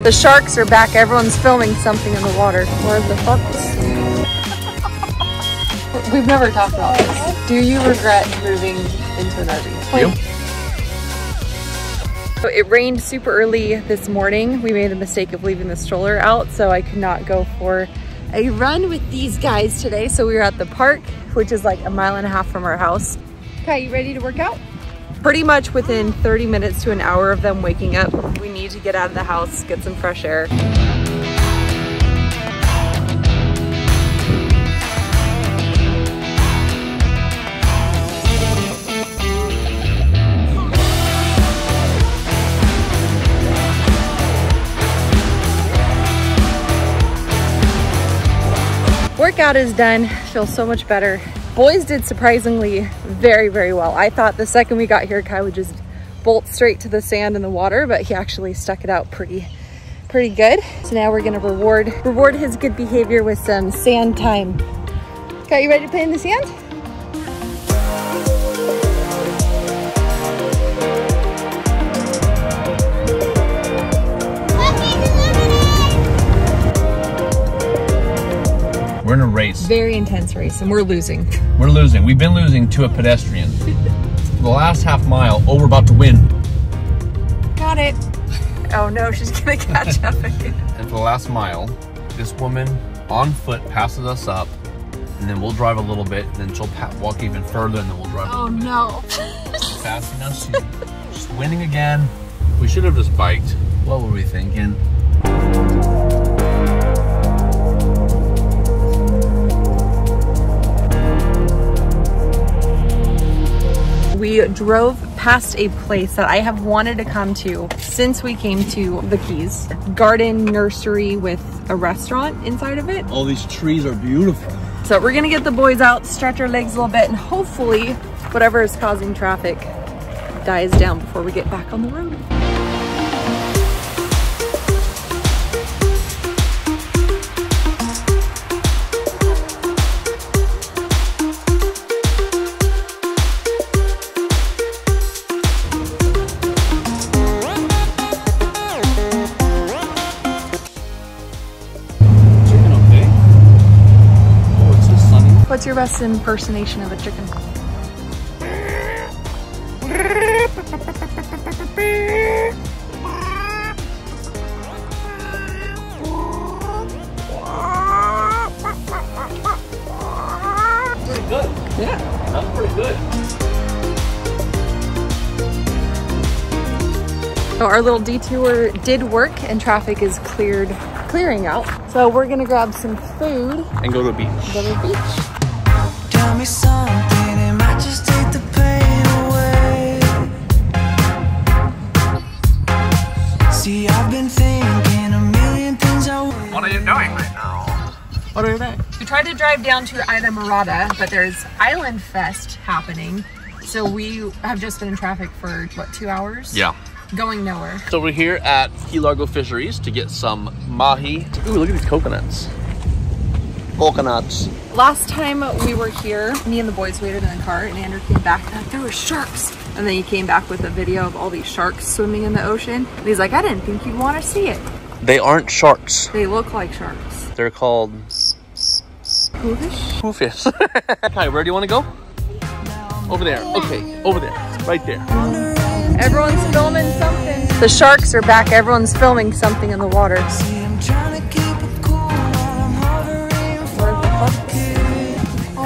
The sharks are back. Everyone's filming something in the water. Where the fuck is... We've never talked about this. Do you regret moving into an RV? Yep. So it rained super early this morning. We made the mistake of leaving the stroller out, so I could not go for a run with these guys today. So we were at the park, which is like 1.5 miles from our house. Okay, you ready to work out? Pretty much within 30 minutes to an hour of them waking up, we need to get out of the house, get some fresh air. Workout is done, feels so much better. Boys did surprisingly very well. I thought the second we got here, Kai would just bolt straight to the sand and the water, but he actually stuck it out pretty good. So now we're gonna reward his good behavior with some sand time. Kai, you ready to play in the sand? We're in a race. Very intense race, and we're losing. We're losing. We've been losing to a pedestrian. The last half mile, oh, we're about to win. Got it. Oh no, she's gonna catch up again. And for the last mile, this woman on foot passes us up, and then we'll drive a little bit, and then she'll walk even further, and then we'll drive. Oh no. Passing us, she's winning again. We should have just biked. What were we thinking? We drove past a place that I have wanted to come to since we came to the Keys. Garden nursery with a restaurant inside of it. All these trees are beautiful. So we're gonna get the boys out, stretch our legs a little bit, and hopefully whatever is causing traffic dies down before we get back on the road. What's your best impersonation of a chicken? Pretty good. Yeah. That's pretty good. So our little detour did work, and traffic is clearing out. So we're gonna grab some food. And go to the beach. Go to the beach. Tell me something, it might just take the pain away. See, I've been thinking a million things. What are you doing right now? What are you doing? We tried to drive down to Islamorada, but there's Island Fest happening. So we have just been in traffic for, what, 2 hours? Yeah. Going nowhere. So we're here at Key Largo Fisheries to get some mahi. Ooh, look at these coconuts. Coconuts. Last time we were here, me and the boys waited in the car, and Andrew came back and there were sharks. And then he came back with a video of all these sharks swimming in the ocean. And he's like, I didn't think you'd want to see it. They aren't sharks. They look like sharks. They're called... Poofish? Poofish. Hi, where do you want to go? Over there. Okay, over there. Right there. Everyone's filming something. The sharks are back. Everyone's filming something in the water.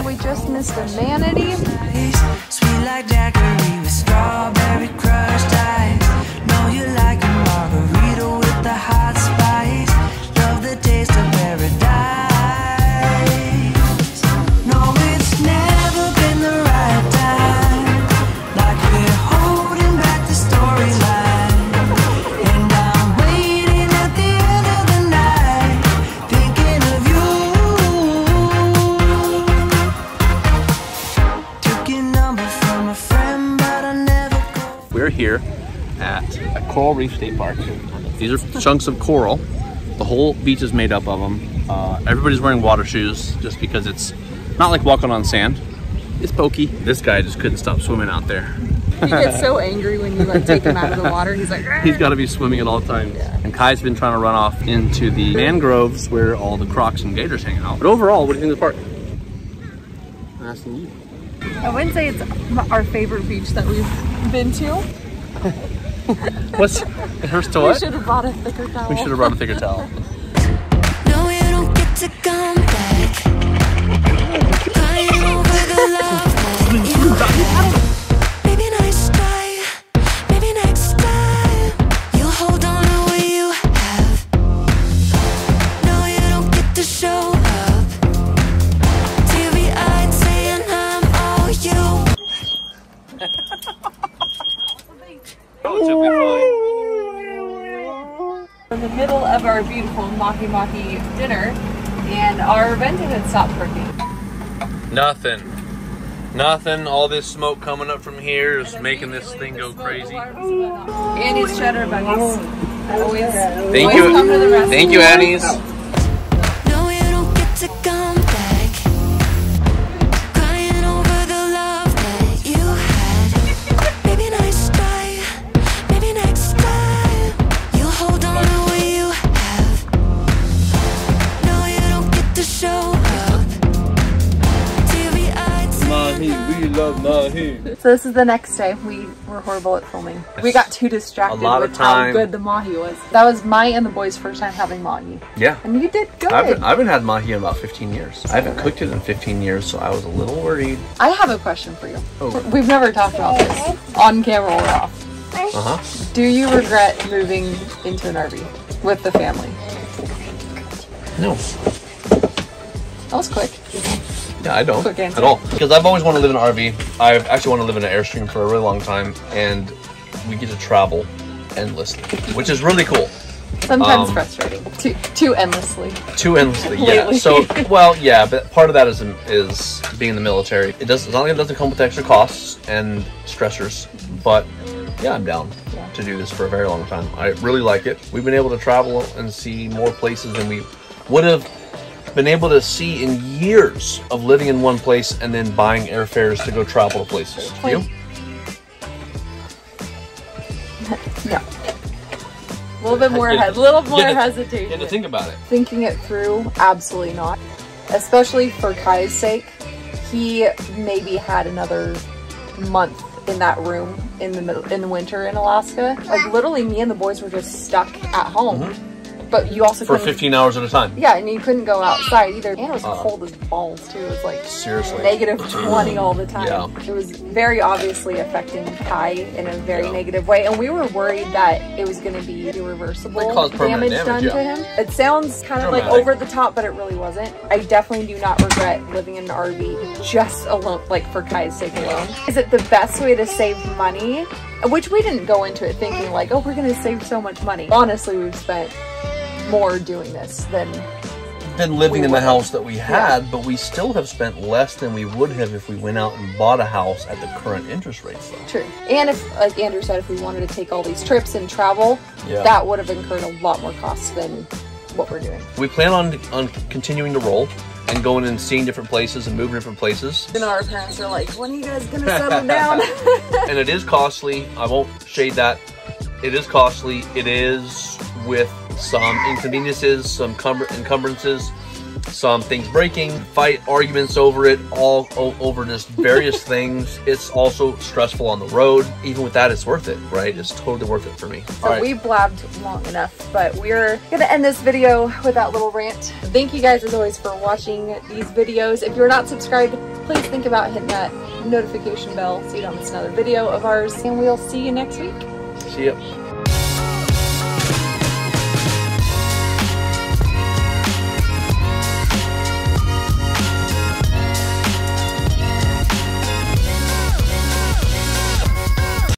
We just missed a manatee. Sweet like daiquiri with strawberry crushed ice. Know you like a margarita with the hot spice. Love the taste of paradise. No, it's never been the right time. Like we're holding back the storyline. And I'm waiting at the end of the night, thinking of you. We're here at a Coral Reef State Park. These are chunks of coral. The whole beach is made up of them. Everybody's wearing water shoes just because it's not like walking on sand. It's pokey. This guy just couldn't stop swimming out there. He gets so angry when you like take him out of the water. He's like, Argh. He's got to be swimming at all times. Yeah. And Kai's been trying to run off into the mangroves where all the crocs and gators hang out. But overall, what do you think of the park? I'm asking you. I wouldn't say it's our favorite beach that we've been to. What's it hurts to what? We should have brought a thicker towel. We should have brought a thicker towel. No, you don't get to come back. Of our beautiful maki-maki dinner, and our venting had stopped working. Nothing. All this smoke coming up from here is making this thing go crazy. Annie's cheddar buddies. Always come to the rescue. Thank you, Annie's. No, you don't get to come back. Crying over the love that you had. Maybe nice try. Maybe next time you'll hold on to. So this is the next day. We were horrible at filming. Yes. We got too distracted with how good the mahi was. That was my and the boys' first time having mahi. Yeah. And you did good. I haven't had mahi in about 15 years. I haven't cooked it in 15 years, so I was a little worried. I have a question for you. Oh. We've never talked about this. On camera or off. Uh-huh. Do you regret moving into an RV with the family? No. That was quick. Yeah, I don't at all. Because I've always wanted to live in an RV. I've actually wanted to live in an Airstream for a really long time, and we get to travel endlessly, which is really cool. Sometimes frustrating, too endlessly. Too endlessly, yeah. So, well, yeah, but part of that is being in the military. It does, as long as it doesn't come with extra costs and stressors, but yeah, I'm down to do this for a very long time. I really like it. We've been able to travel and see more places than we would have been able to see in years of living in one place and then buying airfares to go travel to places. You? Yeah. A little bit more ahead, a little more hesitation. You had to think about it. Thinking it through, absolutely not. Especially for Kai's sake, he maybe had another month in that room in the winter in Alaska. Like literally me and the boys were just stuck at home. Mm-hmm. But you also for 15 hours at a time. Yeah, and you couldn't go outside either. And it was cold as balls too. It was like seriously -20 all the time. Yeah. It was very obviously affecting Kai in a very negative way, and we were worried that it was going to be irreversible damage done to him. It sounds kind of like over the top, but it really wasn't. I definitely do not regret living in an RV just alone, like for Kai's sake alone. Is it the best way to save money? Which we didn't go into it thinking like, oh, we're going to save so much money. Honestly, we've spent more doing this than living in the house that we had, but we still have spent less than we would have if we went out and bought a house at the current interest rates though. True. And if, like Andrew said, if we wanted to take all these trips and travel, that would have incurred a lot more cost than what we're doing. We plan on continuing to roll and going and seeing different places and moving different places. And our parents are like, when are you guys gonna settle down? And it is costly. I won't shade that. It is costly. It is with some inconveniences, some encumbrances, some things breaking, arguments over it, all over just various things. It's also stressful on the road. Even with that, it's worth it, right? It's totally worth it for me. So we blabbed long enough, but we're gonna end this video with that little rant. Thank you guys as always for watching these videos. If you're not subscribed, please think about hitting that notification bell so you don't miss another video of ours, and we'll see you next week. See ya.